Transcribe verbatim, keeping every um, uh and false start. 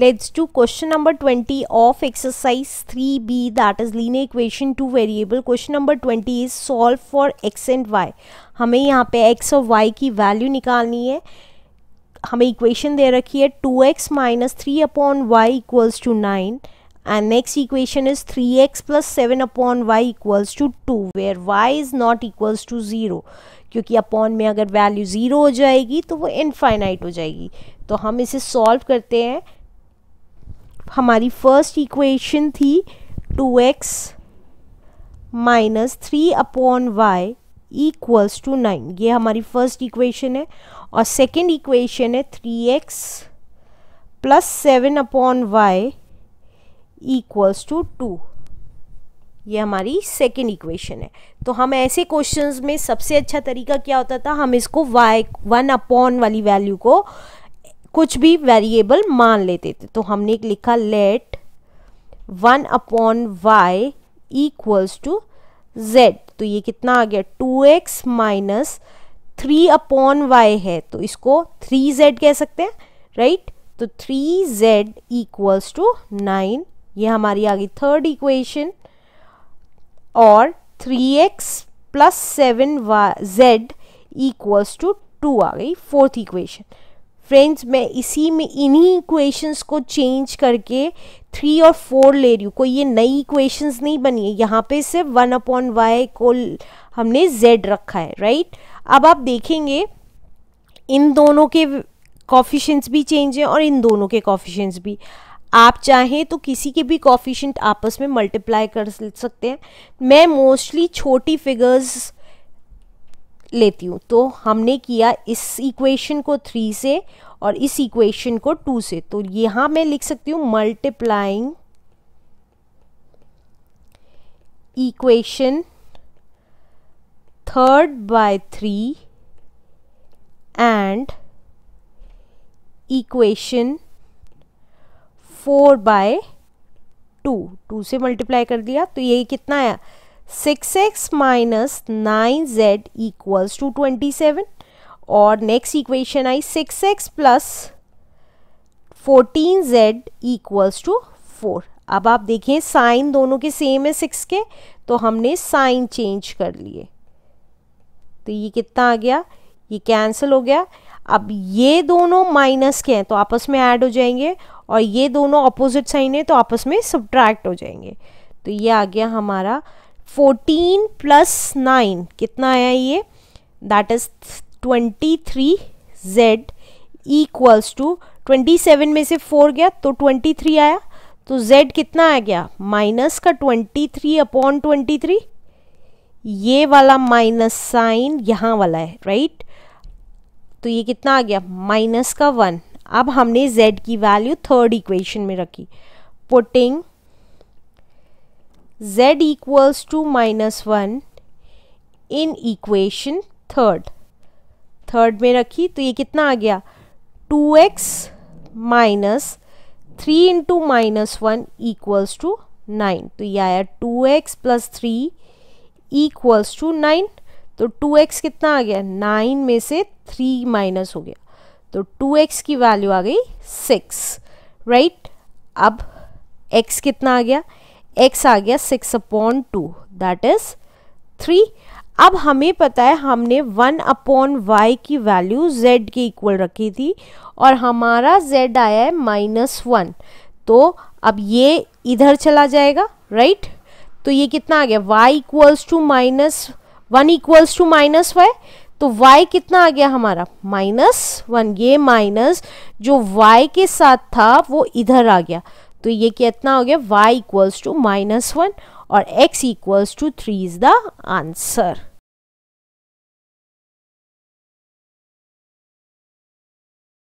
Let's do question number twenty of exercise three B, that is linear equation two variable. Question number twenty is solve for x and y. हमें यहाँ पे x और y की value निकालनी है. हमें equation दे रखी है two x minus three upon y equals to nine and next equation is three x plus seven upon y equals to two where y is not equals to zero, क्योंकि upon में अगर value zero हो जाएगी तो वो infinite हो जाएगी. तो हम इसे सॉल्व करते हैं. हमारी फर्स्ट इक्वेशन थी two x minus three upon y equals to nine, ये हमारी फर्स्ट इक्वेशन है. और सेकंड इक्वेशन है three x plus seven upon y equals to two, ये हमारी सेकंड इक्वेशन है. तो हम ऐसे क्वेश्चंस में सबसे अच्छा तरीका क्या होता था, हम इसको वाई वन अपॉन वाली वैल्यू को कुछ भी वेरिएबल मान लेते थे. तो हमने एक लिखा let one upon y equals to z, तो ये कितना आ गया two x minus three upon y है, तो इसको थ्री जेड कह सकते हैं, राइट. तो three z equals to nine, ये हमारी आ गई थर्ड इक्वेशन. और three x plus seven y z equals to two आ गई फोर्थ इक्वेशन. फ्रेंड्स, मैं इसी में इन्हीं इक्वेशंस को चेंज करके थ्री और फोर ले रही हूँ, कोई ये नई इक्वेशंस नहीं बनी है. यहाँ पे सिर्फ वन अपॉन वाई को हमने जेड रखा है, राइट. अब आप देखेंगे इन दोनों के कोफिशिएंट्स भी चेंज हैं और इन दोनों के कोफिशिएंट्स भी. आप चाहें तो किसी के भी कोफिशिएंट आपस में मल्टीप्लाई कर सकते हैं. मैं मोस्टली छोटी फिगर्स लेती हूँ, तो हमने किया इस इक्वेशन को थ्री से और इस इक्वेशन को टू से. तो यहाँ मैं लिख सकती हूँ multiplying equation third by three and equation four by two, two से मल्टीप्लाई कर दिया. तो ये कितना आया six x minus nine z equals to twenty seven. और नेक्स्ट इक्वेशन आई six x plus fourteen z equals to four. अब आप देखें साइन दोनों के सेम है सिक्स के, तो हमने साइन चेंज कर लिए. तो ये कितना आ गया, ये कैंसिल हो गया. अब ये दोनों माइनस के हैं तो आपस में ऐड हो जाएंगे, और ये दोनों अपोजिट साइन है तो आपस में सब्ट्रैक्ट हो जाएंगे. तो ये आ गया हमारा फोर्टीन प्लस नाइन, कितना आया ये, that is twenty three z equals to twenty seven में से फोर गया तो ट्वेंटी थ्री आया. तो जेड कितना आ गया माइनस का twenty three upon twenty three, ये वाला माइनस साइन यहाँ वाला है, राइट. तो ये कितना आ गया माइनस का वन. अब हमने जेड की वैल्यू थर्ड इक्वेशन में रखी, putting z equals to minus one in equation third, third में रखी. तो ये कितना आ गया two x minus three into minus one equals to nine. तो ये आया two x plus three equals to nine. तो टू एक्स कितना आ गया नाइन में से थ्री माइनस हो गया, तो टू एक्स की वैल्यू आ गई सिक्स, राइट. अब x कितना आ गया, x आ गया six upon two, that is three. अब हमें पता है हमने वन अपॉन वाई की वैल्यू z के इक्वल रखी थी और हमारा z आया है माइनस वन. तो अब ये इधर चला जाएगा, राइट. तो ये कितना आ गया y equals to minus one equals to minus y. तो y कितना आ गया हमारा माइनस वन, ये माइनस जो y के साथ था वो इधर आ गया. तो ये कितना हो गया y equals to minus one और x equals to three is the answer.